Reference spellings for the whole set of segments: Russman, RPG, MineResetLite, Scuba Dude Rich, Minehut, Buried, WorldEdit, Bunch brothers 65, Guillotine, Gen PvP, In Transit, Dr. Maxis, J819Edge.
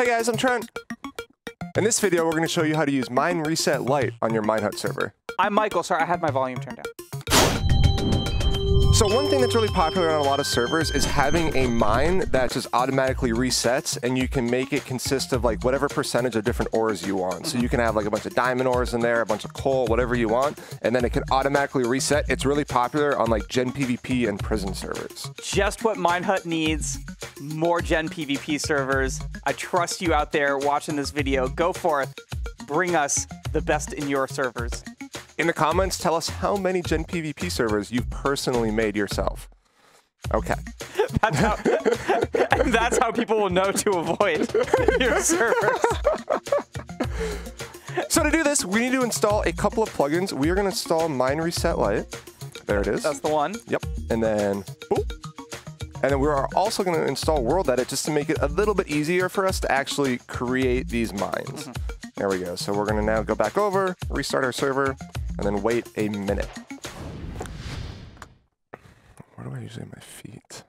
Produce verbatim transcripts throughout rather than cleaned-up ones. Hey guys, I'm Trent. In this video, we're going to show you how to use MineResetLite on your Minehut server. I'm Michael. Sorry, I had my volume turned down. So one thing that's really popular on a lot of servers is having a mine that just automatically resets, and you can make it consist of like whatever percentage of different ores you want. So you can have like a bunch of diamond ores in there, a bunch of coal, whatever you want, and then it can automatically reset. It's really popular on like Gen PvP and prison servers. Just what Minehut needs. More Gen PvP servers. I trust you out there watching this video. Go forth. Bring us the best in your servers. In the comments, tell us how many Gen PvP servers you've personally made yourself. Okay. That's how, and that's how people will know to avoid your servers. So to do this, we need to install a couple of plugins. We are going to install MineResetLite. There it is. That's the one. Yep. And then, boop. And then we are also going to install WorldEdit just to make it a little bit easier for us to actually create these mines. Mm-hmm. There we go. So we're going to now go back over, restart our server, and then wait a minute. Where do I usually have my feet?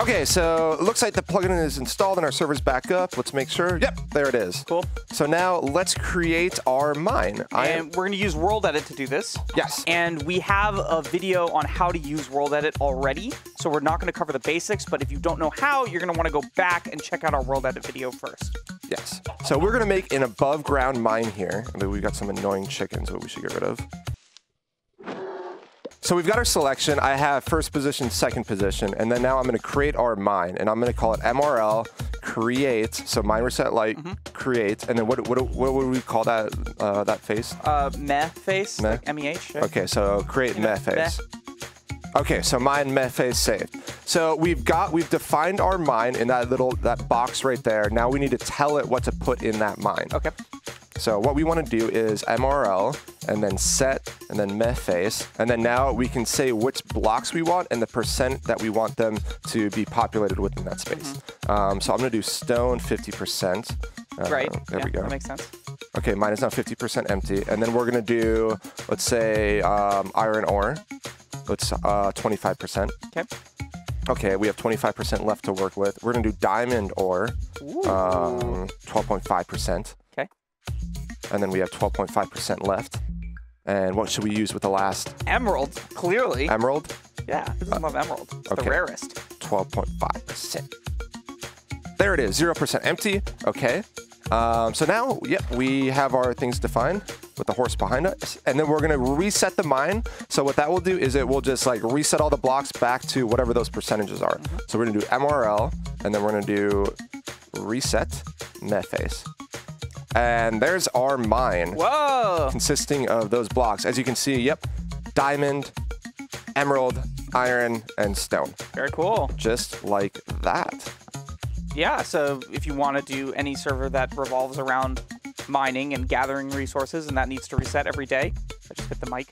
Okay, so it looks like the plugin is installed and our server's back up. Let's make sure. Yep, there it is. Cool. So now let's create our mine. And I am... we're going to use WorldEdit to do this. Yes. And we have a video on how to use WorldEdit already, so we're not going to cover the basics. But if you don't know how, you're going to want to go back and check out our WorldEdit video first. Yes. So we're going to make an above-ground mine here. I mean, we've got some annoying chickens that we should get rid of. So we've got our selection. I have first position, second position, and then now I'm going to create our mine, and I'm going to call it M R L create. So MineResetLite mm-hmm. create, and then what, what what would we call that uh, that face? Uh, meh face. Meh? Like M E H. Right? Okay, so create you know, meh face. Meh. Okay, so mine meh face saved. So we've got we've defined our mine in that little that box right there. Now we need to tell it what to put in that mine. Okay. So what we want to do is M R L, and then set, and then meh face, and then now we can say which blocks we want and the percent that we want them to be populated within that space. Mm-hmm. um, so I'm going to do stone fifty percent. Uh, right. There yeah, we go. That makes sense. Okay, mine is now fifty percent empty, and then we're going to do, let's say, um, iron ore. Let's uh, twenty-five percent. Okay. Okay, we have twenty-five percent left to work with. We're going to do diamond ore, twelve point five percent. Um, and then we have twelve point five percent left. And what should we use with the last? Emerald, clearly. Emerald? Yeah, who doesn't uh, love emerald? It's okay. The rarest. twelve point five percent. There it is, zero percent empty. Okay. Um, so now, yep, we have our things defined with the horse behind us. And then we're going to reset the mine. So what that will do is it will just like reset all the blocks back to whatever those percentages are. Mm-hmm. So we're going to do M R L, and then we're going to do reset meh face. And there's our mine. Whoa! Consisting of those blocks. As you can see, yep, diamond, emerald, iron, and stone. Very cool. Just like that. Yeah, so if you want to do any server that revolves around mining and gathering resources and that needs to reset every day, I just hit the mic.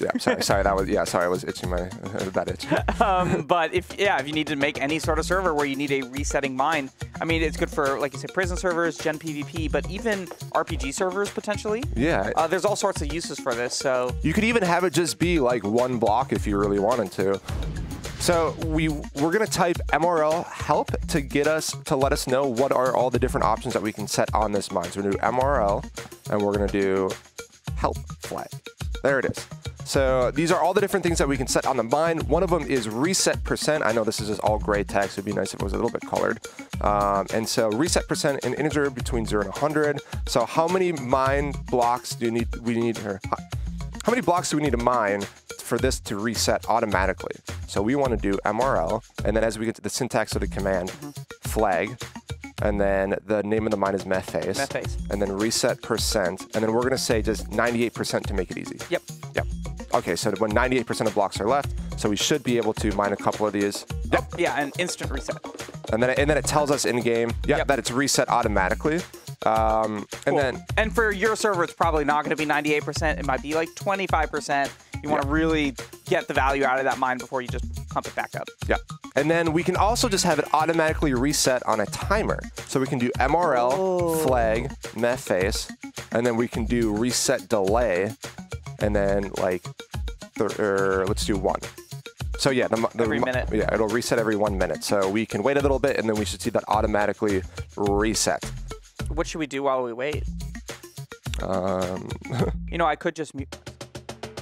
Yeah, sorry, sorry, that was, yeah, sorry, I was itching my, uh, that itch. um, but if, yeah, if you need to make any sort of server where you need a resetting mine, I mean, it's good for, like you said, prison servers, Gen PvP, but even R P G servers, potentially. Yeah. Uh, there's all sorts of uses for this, so. You could even have it just be, like, one block if you really wanted to. So we, we're going to type M R L help to get us, to let us know what are all the different options that we can set on this mine. So we're going to do M R L, and we're going to do help flag. There it is. So these are all the different things that we can set on the mine. One of them is reset percent. I know this is just all gray text. It'd be nice if it was a little bit colored. Um, and so reset percent an integer between zero and one hundred. So how many mine blocks do you need? We need or how many blocks do we need to mine for this to reset automatically? So we want to do M R L, and then as we get to the syntax of the command, mm-hmm. flag. And then the name of the mine is meh face. Meh face. And then reset percent. And then we're going to say just ninety-eight percent to make it easy. Yep. Yep. Okay, so when ninety-eight percent of blocks are left, so we should be able to mine a couple of these. Yep. Oh, yeah, an instant reset. And then, and then it tells us in game yep, yep. that it's reset automatically. Um, and cool. then And for your server, it's probably not going to be ninety-eight percent. It might be like twenty-five percent. You want to yeah. really get the value out of that mine before you just pump it back up. Yeah. And then we can also just have it automatically reset on a timer. So we can do M R L, oh. flag, meh face, and then we can do reset delay, and then like, th er, let's do one. So yeah, the, the, every minute. Yeah, it'll reset every one minute. So we can wait a little bit, and then we should see that automatically reset. What should we do while we wait? Um. You know, I could just mute.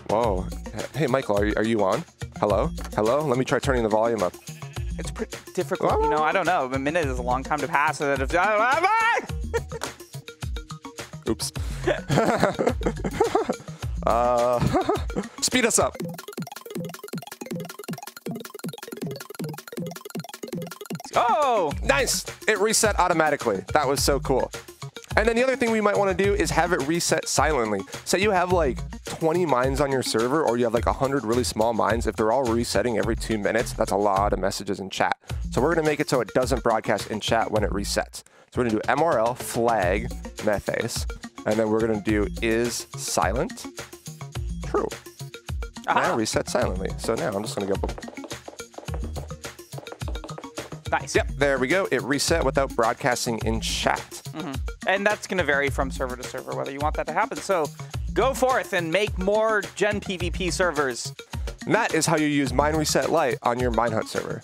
Whoa. Hey, Michael, are you, are you on? Hello? Hello? Let me try turning the volume up. It's pretty difficult. Oh. You know, I don't know. A minute is a long time to pass. And if, oops. uh, speed us up. Oh, nice. It reset automatically. That was so cool. And then the other thing we might want to do is have it reset silently. Say you have like twenty mines on your server, or you have like one hundred really small mines. If they're all resetting every two minutes, that's a lot of messages in chat. So we're going to make it so it doesn't broadcast in chat when it resets. So we're going to do M R L flag Methace, and then we're going to do is silent true. Aha. Now reset silently. So now I'm just going to go. Nice. Yep, there we go. It reset without broadcasting in chat. Mm-hmm. And that's going to vary from server to server, whether you want that to happen. So go forth and make more Gen PvP servers. And that is how you use MineResetLite on your Minehut server.